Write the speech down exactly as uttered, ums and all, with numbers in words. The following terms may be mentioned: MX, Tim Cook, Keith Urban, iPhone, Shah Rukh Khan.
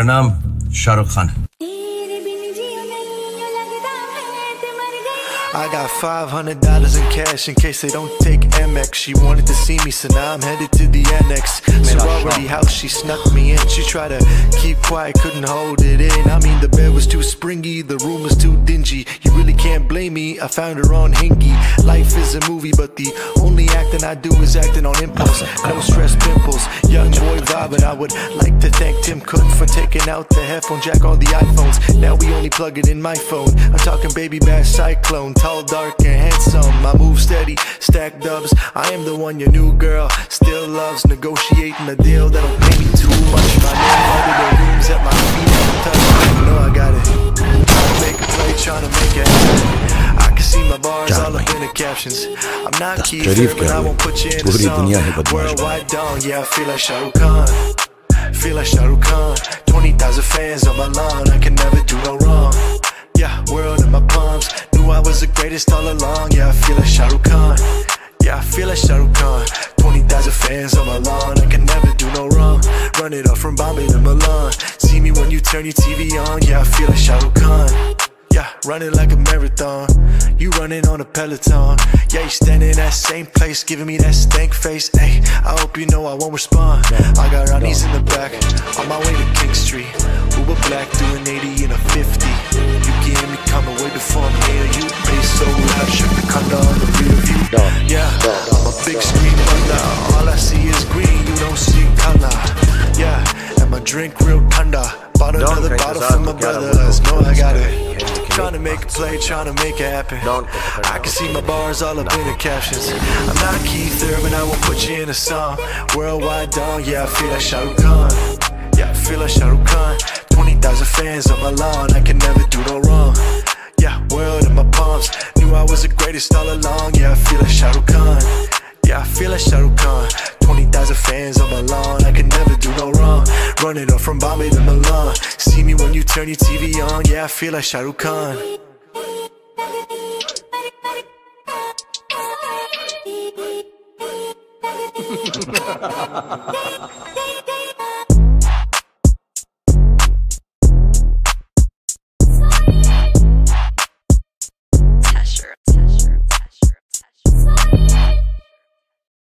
मेरा नाम शाहरुख खान है। I got five hundred dollars in cash in case they don't take M X. She wanted to see me, so now I'm headed to the N X. Sorority house, she snuck me in. She tried to keep quiet, couldn't hold it in. I mean, the bed was too springy, the room was too dingy. You really can't blame me, I found her on Hingy. Life is a movie, but the only acting I do is acting on impulse. No stress pimples, young boy vibe, and I would like to thank Tim Cook for taking out the headphone jack on the iPhones. Now we only plug it in my phone. I'm talking baby bass cyclone. Tall, dark, and handsome, I move steady, stack dubs. I am the one your new girl still loves. Negotiating a deal that'll pay me too much. My name the rooms at my feet don't touch. You know I got it. I make a play, trying to make it happen. I can see my bars all up in the captions. I'm not Keith, but I won't put you in the song. Worldwide dawn, yeah, I feel like Shah Rukh Khan. Feel like Shah Rukh Khan. twenty thousand fans on my lawn, I can never do no wrong. Yeah, world in my palms. Knew I was the greatest all along. Yeah, I feel like Shah Rukh Khan. Yeah, I feel like Shah Rukh Khan. twenty thousand fans on my lawn. I can never do no wrong. Run it off from Bombay to Milan. See me when you turn your T V on. Yeah, I feel like Shah Rukh Khan. Yeah, running like a marathon. You running on a Peloton. Yeah, you standing in that same place, giving me that stank face. Hey, I hope you know I won't respond. I got Ronnie's in the back, on my way to King Street. Uber black, doing eighty in a fifty. You can hear me coming way before I'm near you. Bass so loud, shook the color on the rear view. Yeah, I'm a big screen thunder. All I see is green, you don't see color. Yeah, and my drink real thunder. Bought another bottle for my brothers. No, I got it. Trying to make a play, trying to make it happen. I can see my bars all up in the captions. I'm not Keith Urban, I won't put you in a song. Worldwide dawn, yeah, I feel like Shah Rukh Khan. Yeah, I feel like Shah Rukh Khan. twenty thousand fans on my lawn, I can never do no wrong. Yeah, world in my palms. Knew I was the greatest all along. Yeah, I feel like Shah Rukh Khan. Yeah, I feel like Shah Rukh Khan. twenty thousand fans on my lawn, I can never do no wrong. Run it off from Bombay to Milan. See me when you turn your T V on. Yeah, I feel like Shah Rukh Khan.